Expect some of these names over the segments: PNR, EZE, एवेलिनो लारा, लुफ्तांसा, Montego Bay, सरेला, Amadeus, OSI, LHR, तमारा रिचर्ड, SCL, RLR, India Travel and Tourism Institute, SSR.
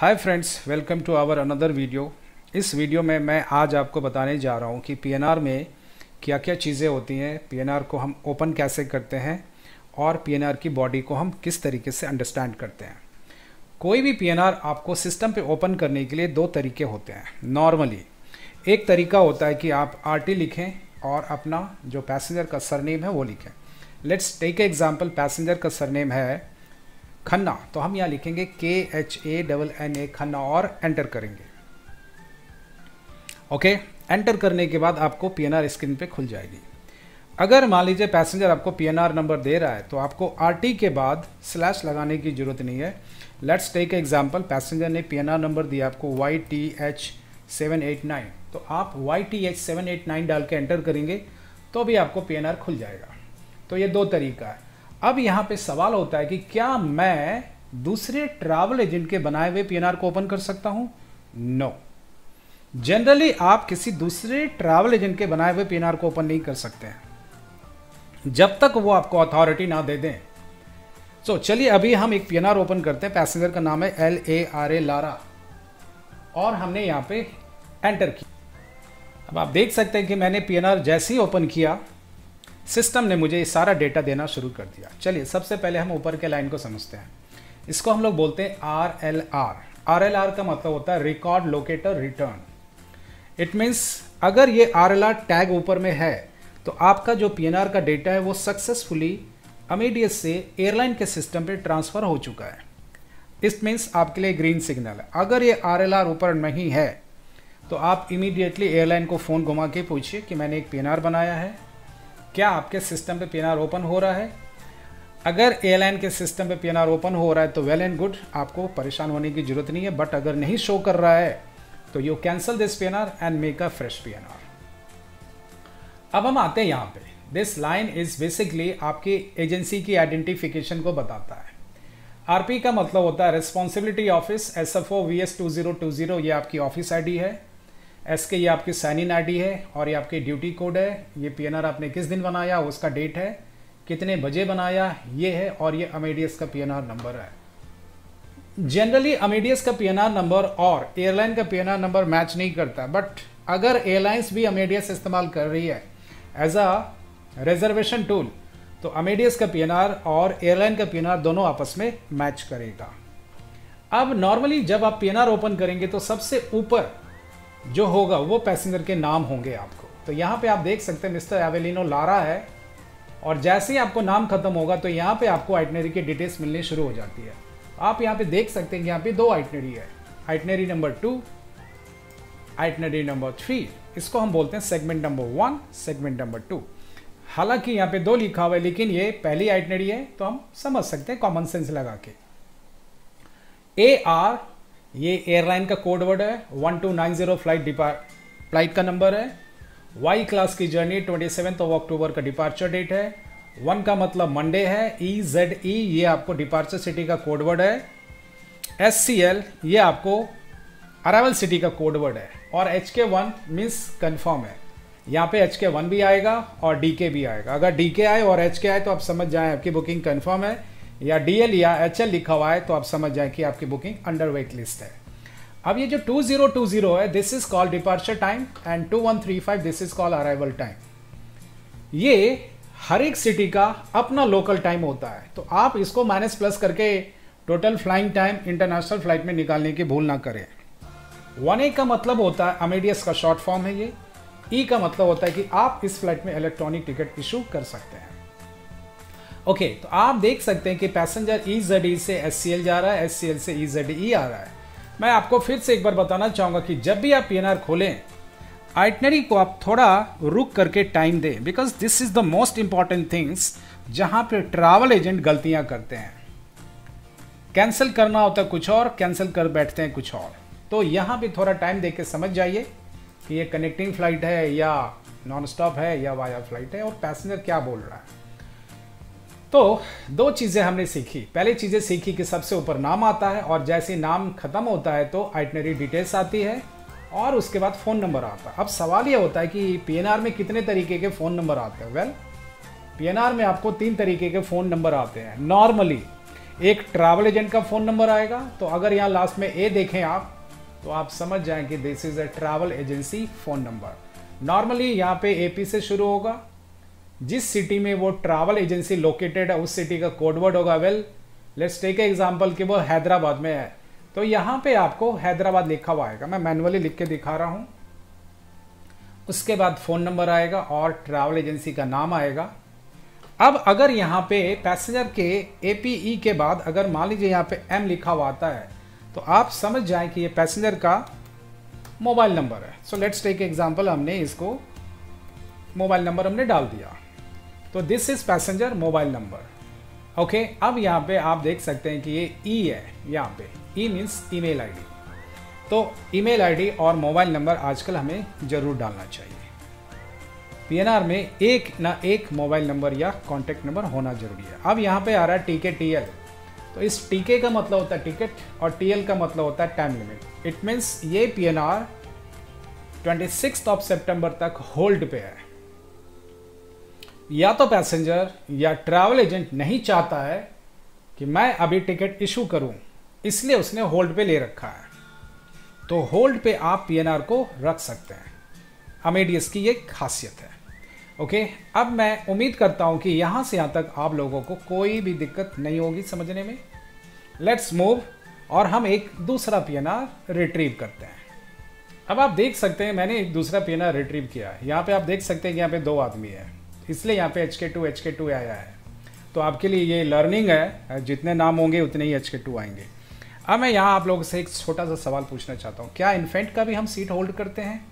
Hi friends, welcome to our another video. इस video में मैं आज आपको बताने जा रहा हूँ कि पीएनआर में क्या क्या चीज़ें होती हैं, पीएनआर को हम ओपन कैसे करते हैं और पीएनआर की बॉडी को हम किस तरीके से अंडरस्टैंड करते हैं। कोई भी पीएनआर आपको सिस्टम पे ओपन करने के लिए दो तरीके होते हैं नॉर्मली। एक तरीका होता है कि आप आरटी लिखें और अपना जो पैसेंजर का सरनेम है वो लिखें। लेट्स टेक एग्जाम्पल, पैसेंजर का सरनेम है खन्ना, तो हम यहाँ लिखेंगे KHANNA खन्ना और एंटर करेंगे। ओके, एंटर करने के बाद आपको पीएनआर स्क्रीन पे खुल जाएगी। अगर मान लीजिए पैसेंजर आपको पीएनआर नंबर दे रहा है तो आपको आरटी के बाद स्लैश लगाने की जरूरत नहीं है। लेट्स टेक एग्जांपल, पैसेंजर ने पीएनआर नंबर दिया आपको YTH789, तो आप YTH789 डाल के एंटर करेंगे तो भी आपको पीएनआर खुल जाएगा। तो ये दो तरीका है। अब यहाँ पे सवाल होता है कि क्या मैं दूसरे ट्रैवल एजेंट के बनाए हुए पीएनआर को ओपन कर सकता हूँ? नो, जनरली आप किसी दूसरे ट्रैवल एजेंट के बनाए हुए पीएनआर को ओपन नहीं कर सकते हैं जब तक वो आपको अथॉरिटी ना दे दें। तो चलिए अभी हम एक पीएनआर ओपन करते हैं। पैसेंजर का नाम है LARA लारा और हमने यहाँ पे एंटर किया। अब आप देख सकते हैं कि मैंने पीएनआर जैसे ही ओपन किया सिस्टम ने मुझे सारा डेटा देना शुरू कर दिया। चलिए सबसे पहले हम ऊपर के लाइन को समझते हैं। इसको हम लोग बोलते हैं RLR का मतलब होता है record locator return. It means अगर ये RLR टैग ऊपर में है तो आपका जो पीएनआर का डेटा है वो सक्सेसफुली अमेडियस से एयरलाइन के सिस्टम पे ट्रांसफर हो चुका है। इट मीन्स आपके लिए ग्रीन सिग्नल है। अगर ये RLR ऊपर नहीं है तो आप इमीडिएटली एयरलाइन को फ़ोन घुमा के पूछिए कि मैंने एक पीएनआर बनाया है, क्या आपके सिस्टम पे पीएनआर ओपन हो रहा है? अगर एयरलाइन के सिस्टम पे पीएनआर ओपन हो रहा है तो वेल एंड गुड, आपको परेशान होने की जरूरत नहीं है। बट अगर नहीं शो कर रहा है तो you cancel this PNR and make a fresh PNR. अब हम आते हैं यहाँ पे। दिस लाइन इज बेसिकली आपकी एजेंसी की आइडेंटिफिकेशन को बताता है। आरपी का मतलब होता है रिस्पॉन्सिबिलिटी ऑफिस, SFO VS 2020 ये आपकी ऑफिस ID है, SK ये आपकी साइन इन ID है और ये आपकी ड्यूटी कोड है। ये पीएनआर आपने किस दिन बनाया उसका डेट है, कितने बजे बनाया ये है, और ये अमेडियस का पीएनआर नंबर है। जनरली अमेडियस का पीएनआर नंबर और एयरलाइन का पीएनआर नंबर मैच नहीं करता, बट अगर एयरलाइंस भी अमेडियस इस्तेमाल कर रही है एज अ रिजर्वेशन टूल तो अमेडियस का पीएनआर और एयरलाइन का पीएनआर दोनों आपस में मैच करेगा। अब नॉर्मली जब आप पीएनआर ओपन करेंगे तो सबसे ऊपर जो होगा वो पैसेंजर के नाम होंगे आपको। तो यहाँ पे आप देख सकते हैं मिस्टर एवेलिनो लारा है और जैसे ही आपको नाम खत्म होगा तो यहाँ पे आपको आइटनरी की डिटेल्स मिलनी शुरू हो जाती है। आप यहाँ पे देख सकते हैं कि यहाँ पे दो आइटनरी है, आइटनरी नंबर 2, आइटनरी नंबर 3। इसको हम बोलते हैं सेगमेंट नंबर 1, सेगमेंट नंबर 2। हालांकि यहाँ पे 2 लिखा हुआ है लेकिन ये पहली आइटनरी है तो हम समझ सकते हैं कॉमन सेंस लगा के। AR ये एयरलाइन का कोड वर्ड है, 1290 फ्लाइट का नंबर है। Y क्लास की जर्नी 27 अक्टूबर का डिपार्चर डेट है। 1 का मतलब मंडे है। EZE ये आपको डिपार्चर सिटी का कोड वर्ड है। SCL ये आपको अराइवल सिटी का कोड वर्ड है और HK1 मीन्स कन्फर्म है। यहाँ पे HK1 भी आएगा और DK भी आएगा। अगर DK आए और HK आए तो आप समझ जाएं आपकी बुकिंग कन्फर्म है, या DL या HL लिखा हुआ है तो आप समझ जाए कि आपकी बुकिंग अंडर वेट लिस्ट है। अब ये जो 2020 है this is called departure time and 2135 this is called arrival time. ये हर एक सिटी का अपना लोकल टाइम होता है तो आप इसको माइनस प्लस करके total flying time international flight में निकालने की भूल ना करें। 1A का मतलब होता है अमेडियस का शॉर्ट फॉर्म है ये। E का मतलब होता है कि आप इस फ्लाइट में इलेक्ट्रॉनिक टिकट इशू कर सकते हैं। ओके, तो आप देख सकते हैं कि पैसेंजर EZE से SCL जा रहा है, SCL से EZE आ रहा है। मैं आपको फिर से एक बार बताना चाहूँगा कि जब भी आप पीएनआर खोलें आइटनरी को आप थोड़ा रुक करके टाइम दें, because this is the most important things जहाँ पे ट्रैवल एजेंट गलतियाँ करते हैं। कैंसिल करना होता है कुछ और, कैंसिल कर बैठते हैं कुछ और। तो यहाँ पर थोड़ा टाइम दे के समझ जाइए कि ये कनेक्टिंग फ्लाइट है या नॉन स्टॉप है या वाया फ्लाइट है और पैसेंजर क्या बोल रहा है। तो 2 चीज़ें हमने सीखी। पहले चीज़ें सीखी कि सबसे ऊपर नाम आता है और जैसे नाम खत्म होता है तो आइटनरी डिटेल्स आती है और उसके बाद फ़ोन नंबर आता है। अब सवाल ये होता है कि पीएनआर में कितने तरीके के फ़ोन नंबर आते हैं? वेल, पीएनआर में आपको 3 तरीके के फ़ोन नंबर आते हैं नॉर्मली। एक ट्रैवल एजेंट का फ़ोन नंबर आएगा। तो अगर यहाँ लास्ट में ए देखें आप, तो आप समझ जाएं कि this is a travel agency phone number. Normally यहाँ पे एपी से शुरू होगा, जिस सिटी में वो ट्रैवल एजेंसी लोकेटेड है उस सिटी का कोडवर्ड होगा। वेल लेट्स टेक एग्जांपल कि वो हैदराबाद में है, तो यहाँ पे आपको हैदराबाद लिखा हुआ आएगा। मैं मैनुअली लिख के दिखा रहा हूँ। उसके बाद फ़ोन नंबर आएगा और ट्रैवल एजेंसी का नाम आएगा। अब अगर यहाँ पे पैसेंजर के APE के बाद अगर मान लीजिए यहाँ पे M लिखा हुआ आता है, तो आप समझ जाएं कि ये पैसेंजर का मोबाइल नंबर है। सो लेट्स टेक एग्जांपल, हमने इसको मोबाइल नंबर हमने डाल दिया, तो this is passenger mobile number. Okay, अब यहाँ पे आप देख सकते हैं कि ये E है, यहाँ पे E मीन्स ईमेल ID। तो ईमेल ID और मोबाइल नंबर आजकल हमें ज़रूर डालना चाहिए। PNR में एक ना एक मोबाइल नंबर या कॉन्टैक्ट नंबर होना जरूरी है। अब यहाँ पे आ रहा है TK TL, तो इस TK का मतलब होता है टिकट और TL का मतलब होता है टाइम लिमिट। इट मीन्स ये PNR 26 सितंबर तक होल्ड पे है। या तो पैसेंजर या ट्रैवल एजेंट नहीं चाहता है कि मैं अभी टिकट इशू करूँ, इसलिए उसने होल्ड पे ले रखा है। तो होल्ड पे आप PNR को रख सकते हैं। अमेडियस की ये खासियत है। ओके, अब मैं उम्मीद करता हूँ कि यहाँ से यहाँ तक आप लोगों को कोई भी दिक्कत नहीं होगी समझने में। लेट्स मूव और हम एक दूसरा PNR रिट्रीव करते हैं। अब आप देख सकते हैं मैंने एक दूसरा PNR रिट्रीव किया है। यहाँ पे आप देख सकते हैं कि यहाँ पे दो आदमी है, इसलिए यहाँ पे HK2 आया है। तो आपके लिए ये लर्निंग है, जितने नाम होंगे उतने ही HK2 आएंगे। अब मैं यहाँ आप लोगों से एक छोटा सा सवाल पूछना चाहता हूँ, क्या इन्फेंट का भी हम सीट होल्ड करते हैं?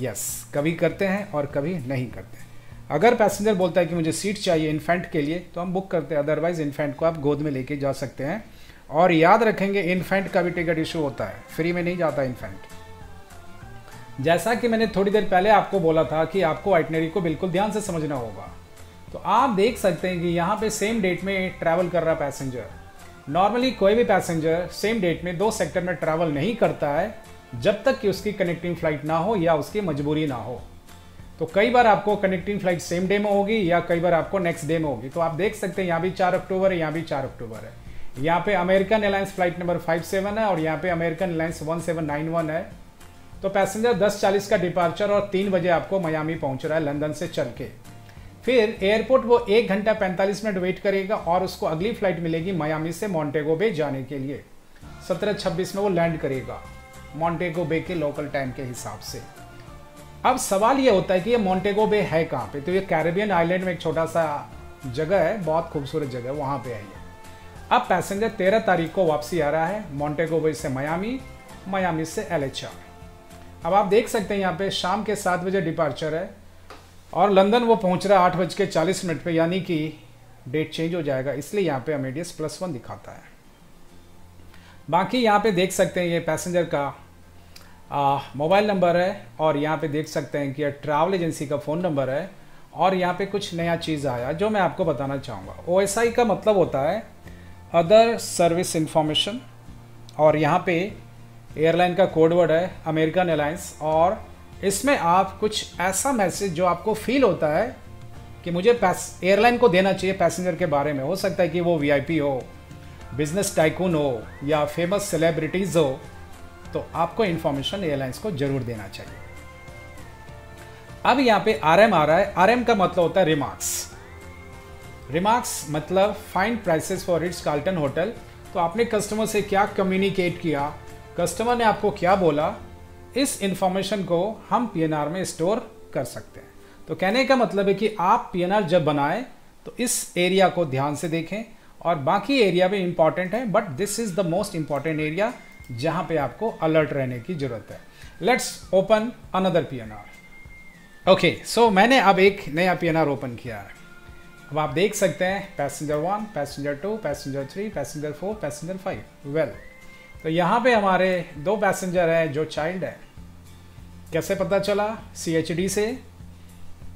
यस, कभी करते हैं और कभी नहीं करते हैं। अगर पैसेंजर बोलता है कि मुझे सीट चाहिए इन्फेंट के लिए, तो हम बुक करते हैं, अदरवाइज इन्फेंट को आप गोद में लेके जा सकते हैं। और याद रखेंगे इन्फेंट का भी टिकट इशू होता है, फ्री में नहीं जाता इन्फेंट। जैसा कि मैंने थोड़ी देर पहले आपको बोला था कि आपको आइटनरी को बिल्कुल ध्यान से समझना होगा। तो आप देख सकते हैं कि यहाँ पर सेम डेट में ट्रैवल कर रहा पैसेंजर। नॉर्मली कोई भी पैसेंजर सेम डेट में दो सेक्टर में ट्रैवल नहीं करता है जब तक कि उसकी कनेक्टिंग फ्लाइट ना हो या उसकी मजबूरी ना हो। तो कई बार आपको कनेक्टिंग फ्लाइट सेम डे में होगी या कई बार आपको नेक्स्ट डे में होगी। तो आप देख सकते हैं यहाँ भी 4 अक्टूबर है, यहाँ भी 4 अक्टूबर है। यहाँ पे अमेरिकन एयरलाइंस फ्लाइट नंबर 57 है और यहाँ पे अमेरिकन एयरलाइंस 1791 है। तो पैसेंजर 10:40 का डिपार्चर और 3 बजे आपको मियामी पहुँच रहा है लंदन से चल के। फिर एयरपोर्ट वो 1 घंटा 45 मिनट वेट करेगा और उसको अगली फ्लाइट मिलेगी मियामी से मोंटेगो बे जाने के लिए। 17:26 में वो लैंड करेगा मोंटेगो बे के लोकल टाइम के हिसाब से। अब सवाल ये होता है कि ये मोंटेगो बे है कहाँ पे? तो ये कैरेबियन आइलैंड में एक छोटा सा जगह है, बहुत खूबसूरत जगह है, वहाँ पे है ये। अब पैसेंजर 13 तारीख को वापसी आ रहा है मोंटेगो बे से मियामी, मियामी से LHR। अब आप देख सकते हैं यहाँ पे शाम के 7 बजे डिपार्चर है और लंदन वो पहुँच रहा है 8:40 पर, यानी कि डेट चेंज हो जाएगा, इसलिए यहाँ पर अमेडियस +1 दिखाता है। बाकी यहाँ पे देख सकते हैं ये पैसेंजर का मोबाइल नंबर है और यहाँ पे देख सकते हैं कि यह ट्रैवल एजेंसी का फ़ोन नंबर है। और यहाँ पे कुछ नया चीज़ आया जो मैं आपको बताना चाहूँगा। OSI का मतलब होता है अदर सर्विस इंफॉर्मेशन और यहाँ पे एयरलाइन का कोडवर्ड है अमेरिकन एयरलाइंस। और इसमें आप कुछ ऐसा मैसेज जो आपको फील होता है कि मुझे एयरलाइन को देना चाहिए पैसेंजर के बारे में, हो सकता है कि वो VIP हो, बिजनेस टाइकून हो या फेमस सेलिब्रिटीज़ हो, तो आपको इन्फॉर्मेशन एयरलाइंस को जरूर देना चाहिए। अब यहाँ पे RM आ रहा है। RM का मतलब होता है रिमार्क्स मतलब find prices for Ritz Carlton hotel. तो आपने कस्टमर से क्या कम्युनिकेट किया, कस्टमर ने आपको क्या बोला, इस इंफॉर्मेशन को हम PNR में स्टोर कर सकते हैं। तो कहने का मतलब है कि आप PNR जब बनाएं तो इस एरिया को ध्यान से देखें। और बाकी एरिया भी इम्पॉर्टेंट है, but this is the most important area जहाँ पे आपको अलर्ट रहने की ज़रूरत है। Let's open another PNR। Okay, so मैंने अब एक नया PNR ओपन किया है। अब आप देख सकते हैं passenger 1, passenger 2, passenger 3, passenger 4, passenger 5। Well, तो यहाँ पे हमारे 2 पैसेंजर हैं जो चाइल्ड है। कैसे पता चला? CHD से।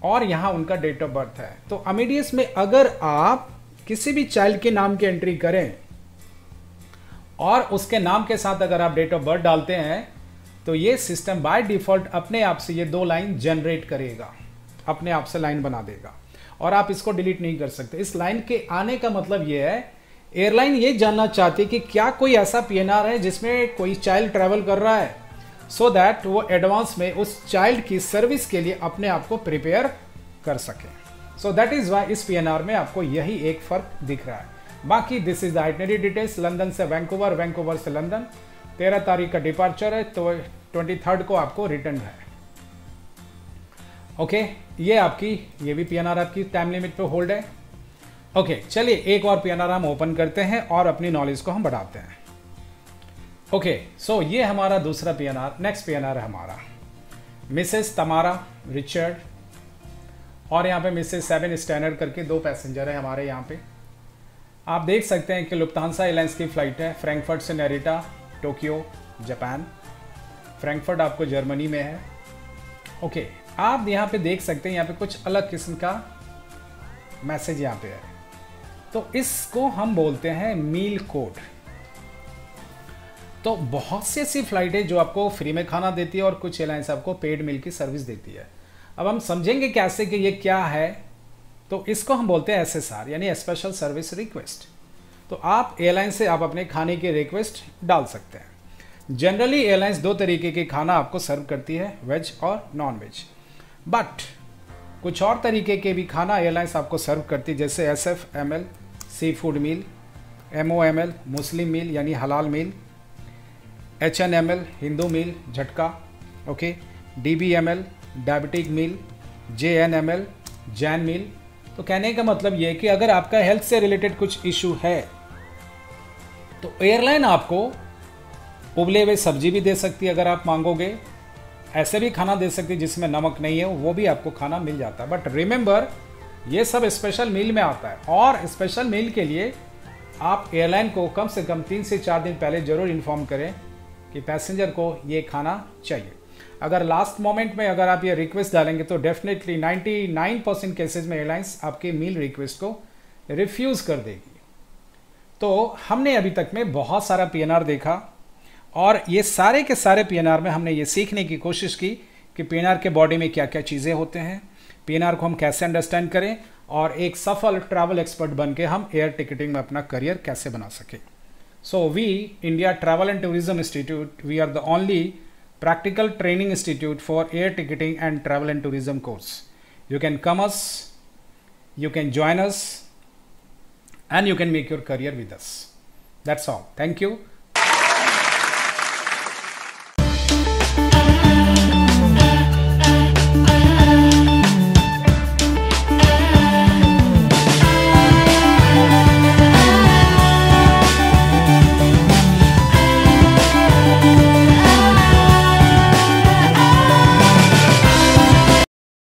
और यहाँ उनका डेट ऑफ बर्थ है। तो अमेडियस में अगर आप किसी भी चाइल्ड के नाम की एंट्री करें और उसके नाम के साथ अगर आप डेट ऑफ बर्थ डालते हैं, तो ये सिस्टम बाय डिफ़ॉल्ट अपने आप से ये 2 लाइन जनरेट करेगा, अपने आप से लाइन बना देगा और आप इसको डिलीट नहीं कर सकते। इस लाइन के आने का मतलब ये है एयरलाइन ये जानना चाहती है कि क्या कोई ऐसा पीएनआर है जिसमें कोई चाइल्ड ट्रैवल कर रहा है, सो दैट वो एडवांस में उस चाइल्ड की सर्विस के लिए अपने आप को प्रिपेयर कर सके। सो दैट इज वाई इस पीएनआर में आपको यही एक फर्क दिख रहा है। बाकी this is the itinerary details. London से वैंकूवर, वैंकूवर से लंदन 13 तारीख का डिपार्चर है, तो 23rd को आपको रिटर्न है। ओके ये आपकी ये भी पीएनआर आपकी टाइम लिमिट पे होल्ड है। ओके, चलिए एक और पीएनआर हम ओपन करते हैं और अपनी नॉलेज को हम बढ़ाते हैं। ओके, सो ये हमारा दूसरा पीएनआर, नेक्स्ट पीएनआर है हमारा मिसेस तमारा रिचर्ड, और यहाँ पे मिसेस सेवन स्टैंडर्ड करके दो पैसेंजर है हमारे। यहाँ पे आप देख सकते हैं कि लुफ्तांसा एयरलाइंस की फ्लाइट है, फ्रैंकफर्ट से नरीटा, टोक्यो जापान। फ्रैंकफर्ट आपको जर्मनी में है। ओके, आप यहाँ पे देख सकते हैं यहाँ पे कुछ अलग किस्म का मैसेज यहाँ पे है, तो इसको हम बोलते हैं मील कोड। तो बहुत सी ऐसी फ्लाइटें जो आपको फ्री में खाना देती है और कुछ एयरलाइंस आपको पेड मील की सर्विस देती है। अब हम समझेंगे कैसे कि ये क्या है, तो इसको हम बोलते हैं SSR यानी स्पेशल सर्विस रिक्वेस्ट। तो आप एयरलाइन से आप अपने खाने की रिक्वेस्ट डाल सकते हैं। जनरली एयरलाइंस दो तरीके के खाना आपको सर्व करती है, वेज और नॉन वेज, बट कुछ और तरीके के भी खाना एयरलाइंस आपको सर्व करती है, जैसे SF ML sea food meal, MOML मुस्लिम मील यानी हलाल मील, HNML हिंदू मील झटका, okay, DBML diabetic meal, JNML Jain meal. तो कहने का मतलब यह है कि अगर आपका हेल्थ से रिलेटेड कुछ इशू है तो एयरलाइन आपको उबले हुए सब्जी भी दे सकती है अगर आप मांगोगे, ऐसे भी खाना दे सकती है जिसमें नमक नहीं है, वो भी आपको खाना मिल जाता है। बट रिमेंबर ये सब स्पेशल मील में आता है, और स्पेशल मील के लिए आप एयरलाइन को कम से कम 3 से 4 दिन पहले जरूर इन्फॉर्म करें कि पैसेंजर को ये खाना चाहिए। अगर लास्ट मोमेंट में अगर आप ये रिक्वेस्ट डालेंगे तो डेफिनेटली 99% केसेज में एयरलाइंस आपके मील रिक्वेस्ट को रिफ्यूज़ कर देगी। तो हमने अभी तक में बहुत सारा पीएनआर देखा, और ये सारे के सारे पीएनआर में हमने ये सीखने की कोशिश की कि पीएनआर के बॉडी में क्या क्या चीज़ें होते हैं, पीएनआर को हम कैसे अंडरस्टैंड करें, और एक सफल ट्रैवल एक्सपर्ट बन के हम एयर टिकटिंग में अपना करियर कैसे बना सकें। So we India travel and tourism institute, we are the only Practical Training Institute for Air Ticketing and Travel and Tourism course. You can come us, you can join us, and you can make your career with us. That's all. Thank you.